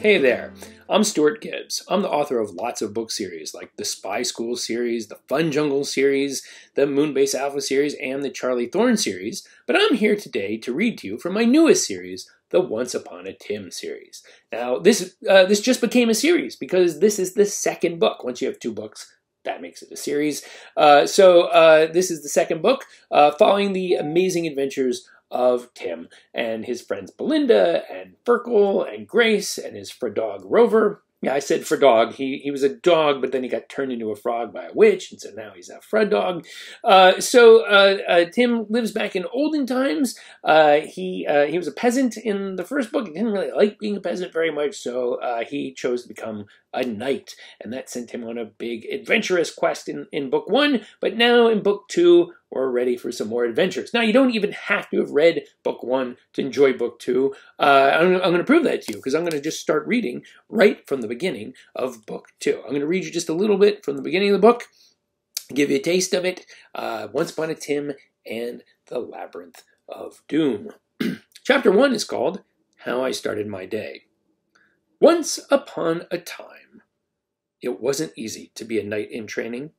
Hey there, I'm Stuart Gibbs. I'm the author of lots of book series like the Spy School series, the Fun Jungle series, the Moonbase Alpha series, and the Charlie Thorne series, but I'm here today to read to you from my newest series, the Once Upon a Tim series. Now, this just became a series because this is the second book. Once you have two books, that makes it a series. This is the second book following the amazing adventures of Tim and his friends Belinda and Burkle and Grace and his dog Rover. Yeah, I said dog. He was a dog, but then he got turned into a frog by a witch, and so now he's a dog. Tim lives back in olden times. He was a peasant in the first book. He didn't really like being a peasant very much, so he chose to become a knight, and that sent him on a big adventurous quest in book one. But now in book two, we're ready for some more adventures. Now, you don't even have to have read book one to enjoy book two. I'm going to prove that to you because I'm going to just start reading right from the beginning of book two. I'm going to read you just a little bit from the beginning of the book, give you a taste of it. Once Upon a Tim and the Labyrinth of Doom. Chapter one is called How I Started My Day. Once upon a time, it wasn't easy to be a knight in training.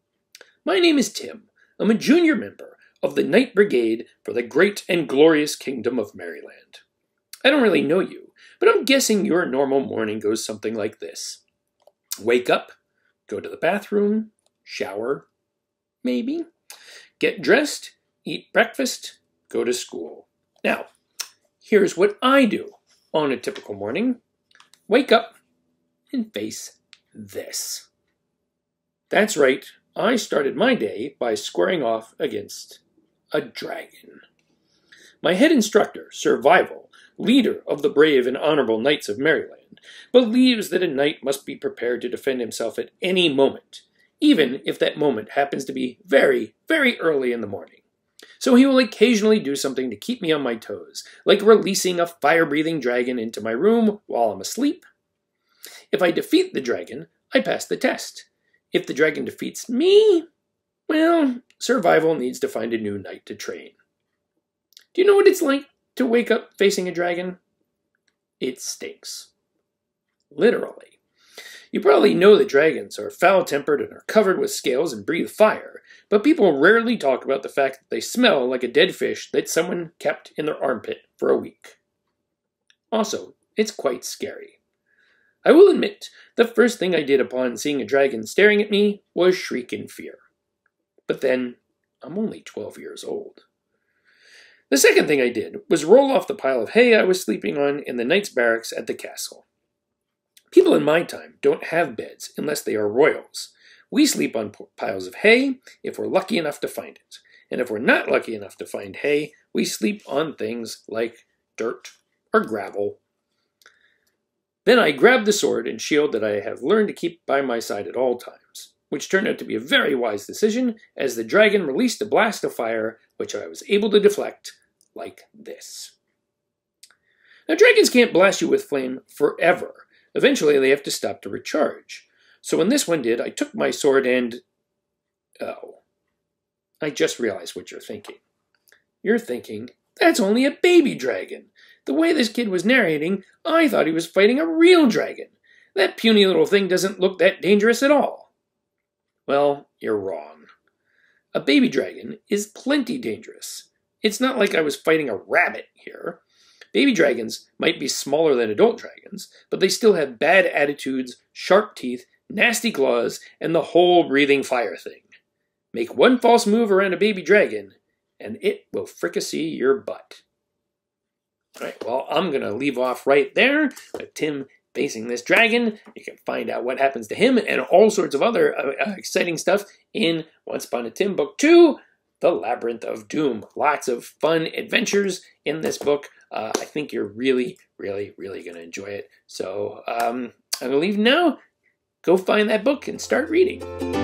My name is Tim. I'm a junior member of the Knight Brigade for the great and glorious kingdom of Merryland. I don't really know you, but I'm guessing your normal morning goes something like this. Wake up, go to the bathroom, shower, maybe, get dressed, eat breakfast, go to school. Now, here's what I do on a typical morning. Wake up and face this. That's right. I started my day by squaring off against a dragon. My head instructor, Survival, leader of the brave and honorable Knights of Merryland, believes that a knight must be prepared to defend himself at any moment, even if that moment happens to be very, very early in the morning. So he will occasionally do something to keep me on my toes, like releasing a fire-breathing dragon into my room while I'm asleep. If I defeat the dragon, I pass the test. If the dragon defeats me, well, Survival needs to find a new knight to train. Do you know what it's like to wake up facing a dragon? It stinks. Literally. You probably know that dragons are foul-tempered and are covered with scales and breathe fire, but people rarely talk about the fact that they smell like a dead fish that someone kept in their armpit for a week. Also, it's quite scary. I will admit, the first thing I did upon seeing a dragon staring at me was shriek in fear. But then, I'm only 12 years old. The second thing I did was roll off the pile of hay I was sleeping on in the knight's barracks at the castle. People in my time don't have beds unless they are royals. We sleep on piles of hay if we're lucky enough to find it. And if we're not lucky enough to find hay, we sleep on things like dirt or gravel. Then I grabbed the sword and shield that I have learned to keep by my side at all times, which turned out to be a very wise decision as the dragon released a blast of fire, which I was able to deflect like this. Now, dragons can't blast you with flame forever. Eventually, they have to stop to recharge. So when this one did, I took my sword and... oh. I just realized what you're thinking. You're thinking, that's only a baby dragon. The way this kid was narrating, I thought he was fighting a real dragon. That puny little thing doesn't look that dangerous at all. Well, you're wrong. A baby dragon is plenty dangerous. It's not like I was fighting a rabbit here. Baby dragons might be smaller than adult dragons, but they still have bad attitudes, sharp teeth, nasty claws, and the whole breathing fire thing. Make one false move around a baby dragon, and it will fricassee your butt. All right, well, I'm going to leave off right there with Tim facing this dragon. You can find out what happens to him and all sorts of other exciting stuff in Once Upon a Tim Book 2, The Labyrinth of Doom. Lots of fun adventures in this book. I think you're really, really, really going to enjoy it. So I'm going to leave now. Go find that book and start reading.